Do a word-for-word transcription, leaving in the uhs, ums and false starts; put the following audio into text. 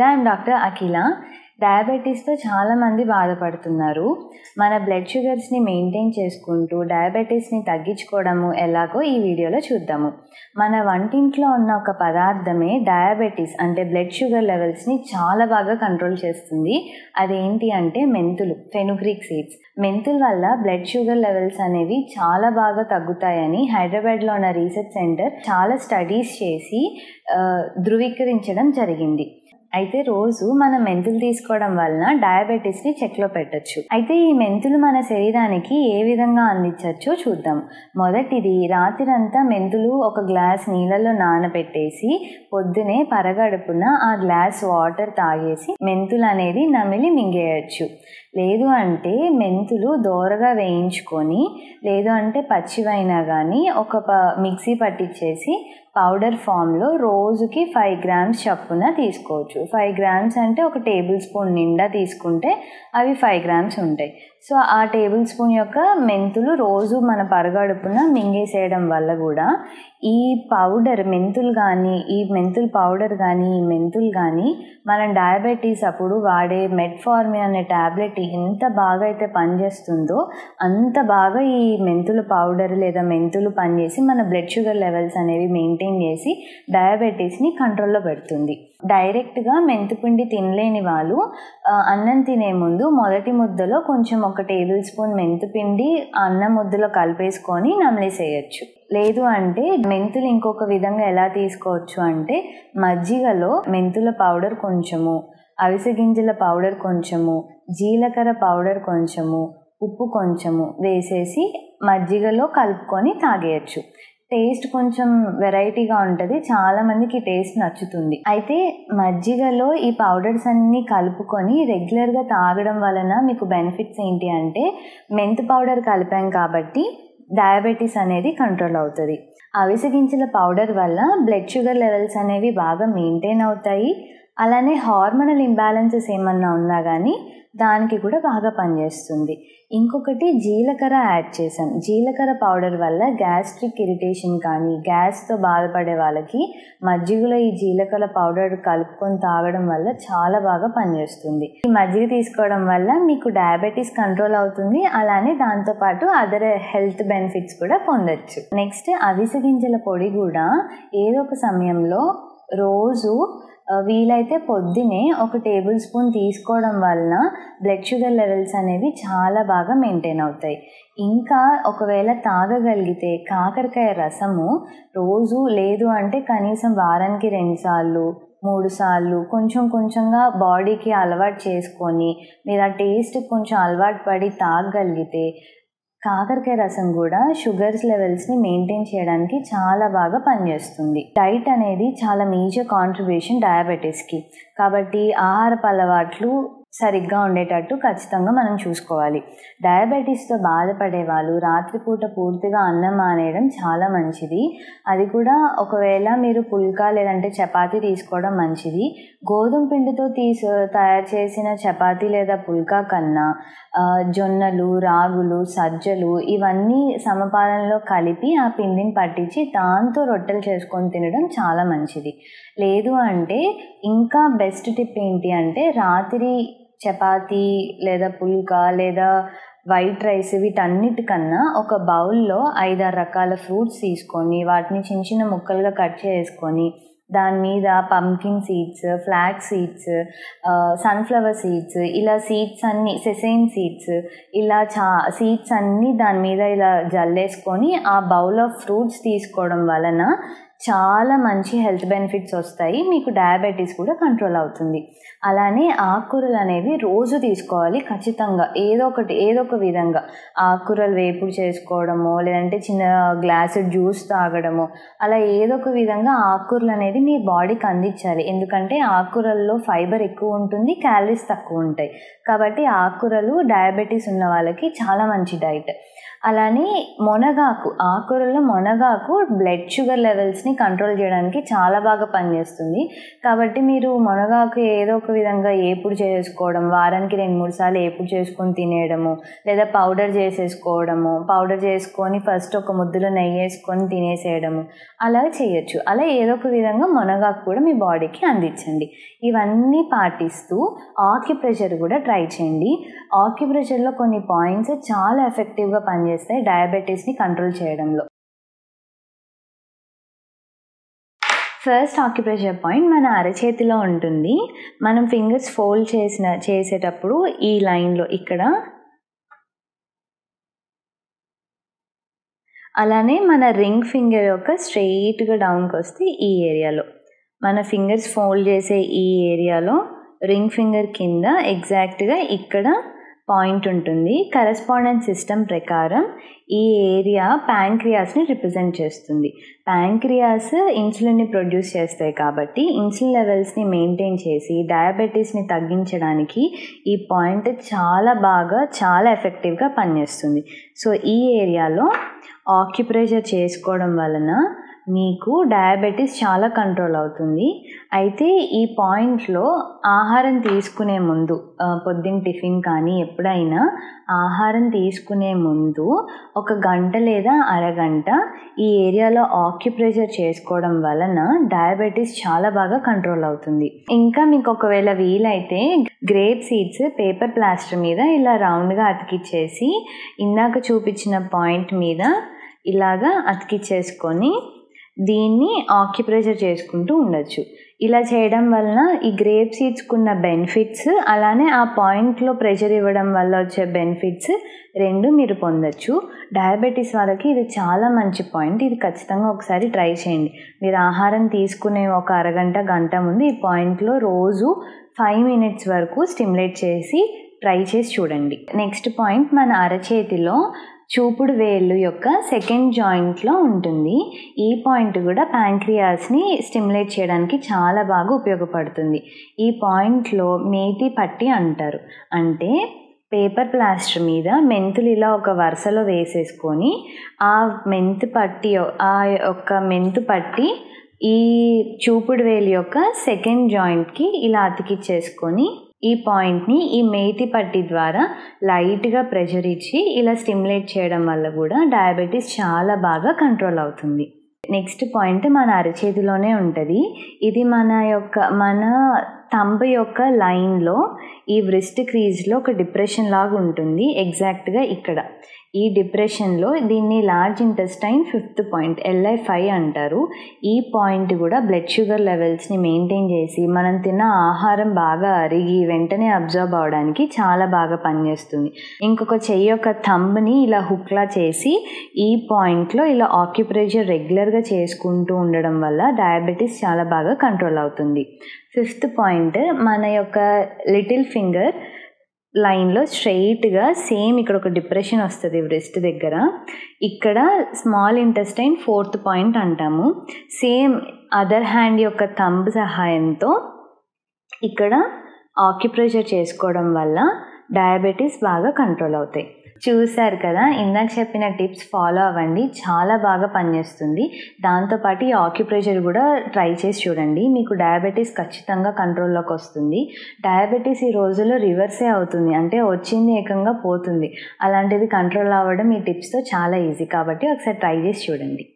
Hello, I am Doctor Akila. Diabetes to chaala mandi baadhapadutunnaru. Mana blood sugars ni maintain cheskuntu diabetes ni tagginchukodamu elago ee video lo chuddamu. Mana vantintlo unna oka padarthame diabetes ante blood sugar levels ni chaala baga control chestundi. Adi enti ante మెంతులు, fenugreek seeds. మెంతుల వల్ల blood sugar levels అనేవి chaala baga తగ్గుతాయని హైదరాబాద్ లో ఉన్న research centre chaala studies చేసి ధృవీకరించడం జరిగింది. అయితే రోజు మన మెంతులు తీసుకోవడం వలన డయాబెటిస్ ని చెక్ లో పెట్టొచ్చు. అయితే ఈ మెంతులు మన శరీరానికి ఏ విధంగా అందించొచ్చో చూద్దాం. మొదటిది రాత్రంతా మెంతులు ఒక గ్లాస్ నీళ్ళలో నానబెట్టేసి పొద్దునే పరగడుపున ఆ గ్లాస్ వాటర్ తాగేసి మెంతులు అనేది నమిలి మింగేయొచ్చు. లేదు అంటే మెంతులు దోరగా వేయించుకొని లేదు అంటే పచ్చివైనా గానీ ఒక మిక్సీ పట్టించేసి పౌడర్ ఫామ్ లో రోజుకి ఫైవ్ గ్రామ్స్ చప్పున తీసుకోవచ్చు. ఫైవ్ గ్రామ్స్ అంటే ఒక టేబుల్ స్పూన్ నిండా తీసుకుంటే అవి ఫైవ్ గ్రామ్స్ ఉంటాయి. సో ఆ టేబుల్ స్పూన్ యొక్క మెంతులు రోజు మన పరగడుపున మింగేసేయడం వల్ల కూడా ఈ పౌడర్ మెంతులు కానీ ఈ మెంతుల పౌడర్ కానీ ఈ మెంతులు కానీ మనం డయాబెటీస్ అప్పుడు వాడే మెట్ఫార్మిన్ అనే ట్యాబ్లెట్ ఎంత బాగా అయితే పనిచేస్తుందో అంత బాగా ఈ మెంతుల పౌడర్ లేదా మెంతులు పనిచేసి మన బ్లడ్ షుగర్ లెవెల్స్ అనేవి మెయింటైన్ చేసి డయాబెటీస్ని కంట్రోల్లో పెడుతుంది. డైరెక్ట్గా మెంతుపిండి తినలేని వాళ్ళు అన్నం తినే ముందు మొదటి ముద్దలో కొంచెం ఒక టేబుల్ స్పూన్ మెంతుపిండి అన్నం ముద్దలో కలిపేసుకొని నమిలేసేయచ్చు. లేదు అంటే మెంతులు ఇంకొక విధంగా ఎలా తీసుకోవచ్చు అంటే మజ్జిగలో మెంతుల పౌడర్ కొంచెము, అవిసె గింజల పౌడర్ కొంచెము, జీలకర్ర పౌడర్ కొంచెము, ఉప్పు కొంచెము వేసేసి మజ్జిగలో కలుపుకొని తాగేయచ్చు. టేస్ట్ కొంచెం వెరైటీగా ఉంటుంది, చాలా మందికి టేస్ట్ నచ్చుతుంది. అయితే మజ్జిగలో ఈ పౌడర్స్ అన్నీ కలుపుకొని రెగ్యులర్గా తాగడం వలన మీకు బెనిఫిట్స్ ఏంటి అంటే మెంతు పౌడర్ కలిపాం కాబట్టి డయాబెటీస్ అనేది కంట్రోల్ అవుతుంది. అవిసె గింజల పౌడర్ వల్ల బ్లడ్ షుగర్ లెవెల్స్ అనేవి బాగా మెయింటైన్ అవుతాయి. అలానే హార్మోనల్ ఇంబ్యాలెన్సెస్ ఏమన్నా ఉన్నా కానీ దానికి కూడా బాగా పనిచేస్తుంది. ఇంకొకటి జీలకర్ర యాడ్ చేసాం. జీలకర్ర పౌడర్ వల్ల గ్యాస్ట్రిక్ ఇరిటేషన్ కానీ గ్యాస్తో బాధపడే వాళ్ళకి మజ్జిగలో ఈ జీలకర్ర పౌడర్ కలుపుకొని తాగడం వల్ల చాలా బాగా పనిచేస్తుంది. ఈ మజ్జిగ తీసుకోవడం వల్ల మీకు డయాబెటీస్ కంట్రోల్ అవుతుంది. అలానే దాంతోపాటు అదర్ హెల్త్ బెనిఫిట్స్ కూడా పొందొచ్చు. నెక్స్ట్ అవిసె గింజల పొడి కూడా ఏదో ఒక సమయంలో రోజు వీలైతే పొద్దునే ఒక టేబుల్ స్పూన్ తీసుకోవడం వలన బ్లడ్ షుగర్ లెవెల్స్ అనేవి చాలా బాగా మెయింటైన్ అవుతాయి. ఇంకా ఒకవేళ తాగగలిగితే కాకరకాయ రసము రోజు లేదు అంటే కనీసం వారానికి రెండుసార్లు మూడు సార్లు కొంచెం కొంచెంగా బాడీకి అలవాటు చేసుకొని మీరు ఆ టేస్ట్ కొంచెం అలవాటు పడి తాగగలిగితే కాకరకాయ రసం కూడా షుగర్స్ లెవెల్స్ని మెయింటైన్ చేయడానికి చాలా బాగా పనిచేస్తుంది. డైట్ అనేది చాలా మేజర్ కాంట్రిబ్యూషన్ డయాబెటీస్కి, కాబట్టి ఆహారపు అలవాట్లు సరిగ్గా ఉండేటట్టు ఖచ్చితంగా మనం చూసుకోవాలి. డయాబెటీస్తో బాధపడే వాళ్ళు రాత్రిపూట పూర్తిగా అన్నం మానేయడం చాలా మంచిది. అది కూడా ఒకవేళ మీరు పుల్కా లేదంటే చపాతీ తీసుకోవడం మంచిది. గోధుమ పిండితో తీసు తయారు చేసిన చపాతీ లేదా పుల్కా కన్నా జొన్నలు, రాగులు, సజ్జలు ఇవన్నీ సమపాలనలో కలిపి ఆ పిండిని పట్టించి దాంతో రొట్టెలు చేసుకొని తినడం చాలా మంచిది. లేదు అంటే ఇంకా బెస్ట్ టిప్ ఏంటి అంటే రాత్రి చపాతీ లేదా పుల్కా లేదా వైట్ రైస్ వీటన్నిటికన్నా ఒక బౌల్లో ఐదారు రకాల ఫ్రూట్స్ తీసుకొని వాటిని చిన్న చిన్న ముక్కలుగా కట్ చేసుకొని దాని మీద pumpkin seeds, flax seeds, sunflower seeds ఇలా సీడ్స్ అన్నీ, సెసేమ్ సీడ్స్ ఇలా చా సీడ్స్ అన్నీ దాని మీద ఇలా జల్లేసుకొని ఆ బౌల్ ఆఫ్ ఫ్రూట్స్ తీసుకోవడం వలన చాలా మంచి హెల్త్ బెనిఫిట్స్ వస్తాయి. మీకు డయాబెటీస్ కూడా కంట్రోల్ అవుతుంది. అలానే ఆకుకూరలు అనేవి రోజు తీసుకోవాలి ఖచ్చితంగా. ఏదో ఒకటి ఏదో ఒక విధంగా ఆకుకూరలు వేపుడు చేసుకోవడమో లేదంటే చిన్న గ్లాసు జ్యూస్ తాగడమో అలా ఏదో ఒక విధంగా ఆకుకూరలు అనేది మీ బాడీకి అందించాలి. ఎందుకంటే ఆకుకూరల్లో ఫైబర్ ఎక్కువ ఉంటుంది, క్యాలరీస్ తక్కువ ఉంటాయి. కాబట్టి ఆకుకూరలు డయాబెటీస్ ఉన్న వాళ్ళకి చాలా మంచి డైట్. అలానే మునగాకు, ఆకుకూరలో మునగాకు బ్లడ్ షుగర్ లెవెల్స్ని కంట్రోల్ చేయడానికి చాలా బాగా పనిచేస్తుంది. కాబట్టి మీరు మునగాకు ఏదో ఒక విధంగా ఏపుడు చేసుకోవడం, వారానికి రెండు మూడు సార్లు ఏపుడు చేసుకొని తినేయడము, లేదా పౌడర్ చేసేసుకోవడము, పౌడర్ చేసుకొని ఫస్ట్ ఒక ముద్దులో నెయ్యి వేసుకొని తినేసేయడము, అలా చేయొచ్చు. అలా ఏదో ఒక విధంగా మునగాకు కూడా మీ బాడీకి అందించండి. ఇవన్నీ పాటిస్తూ ఆక్యుప్రెషర్ కూడా ట్రై చేయండి. ఆక్యుప్రెషర్లో కొన్ని పాయింట్స్ చాలా ఎఫెక్టివ్గా పనిచేస్తాయి, డయాబెటీస్ని కంట్రోల్ చేయడంలో. ఫస్ట్ ఆక్యుప్రెషర్ పాయింట్ మన అరచేతిలో ఉంటుంది. మనం ఫింగర్స్ ఫోల్డ్ చేసిన చేసేటప్పుడు ఈ లైన్లో ఇక్కడ, అలానే మన రింగ్ ఫింగర్ యొక్క స్ట్రెయిట్గా డౌన్కి వస్తే ఈ ఏరియాలో, మన ఫింగర్స్ ఫోల్డ్ చేసే ఈ ఏరియాలో రింగ్ ఫింగర్ కింద ఎగ్జాక్ట్గా ఇక్కడ పాయింట్ ఉంటుంది. కరెస్పాండెన్స్ సిస్టమ్ ప్రకారం ఈ ఏరియా ప్యాంక్రియాస్ని రిప్రజెంట్ చేస్తుంది. ప్యాంక్రియాస్ ఇన్సులిన్ని ప్రొడ్యూస్ చేస్తాయి కాబట్టి ఇన్సులిన్ లెవెల్స్ని మెయింటైన్ చేసి డయాబెటీస్ని తగ్గించడానికి ఈ పాయింట్ చాలా బాగా చాలా ఎఫెక్టివ్గా పనిచేస్తుంది. సో ఈ ఏరియాలో ఆక్యుప్రెషర్ చేసుకోవడం వలన మీకు డయాబెటీస్ చాలా కంట్రోల్ అవుతుంది. అయితే ఈ పాయింట్లో ఆహారం తీసుకునే ముందు, పొద్దున్న టిఫిన్ కానీ ఎప్పుడైనా ఆహారం తీసుకునే ముందు ఒక గంట లేదా అరగంట ఈ ఏరియాలో ఆక్యుప్రెషర్ చేసుకోవడం వలన డయాబెటీస్ చాలా బాగా కంట్రోల్ అవుతుంది. ఇంకా మీకు ఒకవేళ వీలైతే గ్రేప్ సీడ్స్ పేపర్ ప్లాస్టర్ మీద ఇలా రౌండ్గా అతికిచ్చేసి ఇందాక చూపించిన పాయింట్ మీద ఇలాగా అతికిచ్చేసుకొని దీన్ని ఆక్యుప్రెషర్ చేసుకుంటూ ఉండొచ్చు. ఇలా చేయడం వలన ఈ గ్రేప్ సీడ్స్కున్న బెనిఫిట్స్, అలానే ఆ పాయింట్లో ప్రెషర్ ఇవ్వడం వల్ల వచ్చే బెనిఫిట్స్ రెండు మీరు పొందొచ్చు. డయాబెటీస్ వాళ్ళకి ఇది చాలా మంచి పాయింట్. ఇది ఖచ్చితంగా ఒకసారి ట్రై చేయండి. మీరు ఆహారం తీసుకునే ఒక అరగంట గంట ముందు ఈ పాయింట్లో రోజు ఫైవ్ మినిట్స్ వరకు స్టిమ్యులేట్ చేసి ట్రై చేసి చూడండి. నెక్స్ట్ పాయింట్ మన అరచేతిలో చూపుడు వేలు యొక్క సెకండ్ జాయింట్లో ఉంటుంది. ఈ పాయింట్ కూడా ప్యాంక్రియాస్ని స్టిమ్యులేట్ చేయడానికి చాలా బాగా ఉపయోగపడుతుంది. ఈ పాయింట్లో మేతి పట్టి అంటారు. అంటే పేపర్ ప్లాస్టర్ మీద మెంతులు ఇలా ఒక వరుసలో వేసేసుకొని ఆ మెంతు పట్టి ఆ యొక్క మెంతు పట్టి ఈ చూపుడు వేలు యొక్క సెకండ్ జాయింట్కి ఇలా అతికిచ్చేసుకొని ఈ పాయింట్ని ఈ మేతి పట్టి ద్వారా లైట్గా ప్రెషర్ ఇచ్చి ఇలా స్టిమ్యులేట్ చేయడం వల్ల కూడా డయాబెటీస్ చాలా బాగా కంట్రోల్ అవుతుంది. నెక్స్ట్ పాయింట్ మన అరచేతిలోనే ఉంటుంది. ఇది మన యొక్క మన థంబ్ యొక్క లైన్లో ఈ వ్రిస్ట్ క్రీజ్లో ఒక డిప్రెషన్ లాగా ఉంటుంది. ఎగ్జాక్ట్గా ఇక్కడ ఈ డిప్రెషన్లో దీన్ని large intestine fifth point L I five అంటారు. ఈ పాయింట్ కూడా బ్లడ్ షుగర్ లెవెల్స్ని మెయింటైన్ చేసి మనం తిన్న ఆహారం బాగా అరిగి వెంటనే అబ్జర్వ్ అవడానికి చాలా బాగా పనిచేస్తుంది. ఇంకొక చెయ్యి యొక్క థంబ్ని ఇలా హుక్లా చేసి ఈ పాయింట్లో ఇలా ఆక్యుప్రెషర్ రెగ్యులర్గా చేసుకుంటూ ఉండడం వల్ల డయాబెటీస్ చాలా బాగా కంట్రోల్ అవుతుంది. ఫిఫ్త్ పాయింట్ మన యొక్క లిటిల్ ఫింగర్ లైన్లో స్ట్రెయిట్గా సేమ్ ఇక్కడ ఒక డిప్రెషన్ వస్తుంది వ్రిస్ట్ దగ్గర. ఇక్కడ స్మాల్ ఇంటెస్టైన్ ఫోర్త్ పాయింట్ అంటాము. సేమ్ అదర్ హ్యాండ్ యొక్క థంబ్ సహాయంతో ఇక్కడ ఆక్యుప్రెషర్ చేసుకోవడం వల్ల డయాబెటీస్ బాగా కంట్రోల్ అవుతాయి. చూశారు కదా, ఇందాక చెప్పిన టిప్స్ ఫాలో అవ్వండి, చాలా బాగా పనిచేస్తుంది. దాంతోపాటు ఈ ఆక్యుప్రెషర్ కూడా ట్రై చేసి చూడండి, మీకు డయాబెటీస్ ఖచ్చితంగా కంట్రోల్లోకి వస్తుంది. డయాబెటీస్ ఈ రోజుల్లో రివర్సే అవుతుంది, అంటే వచ్చింది ఏకంగా పోతుంది. అలాంటిది కంట్రోల్ అవ్వడం ఈ టిప్స్తో చాలా ఈజీ, కాబట్టి ఒకసారి ట్రై చేసి చూడండి.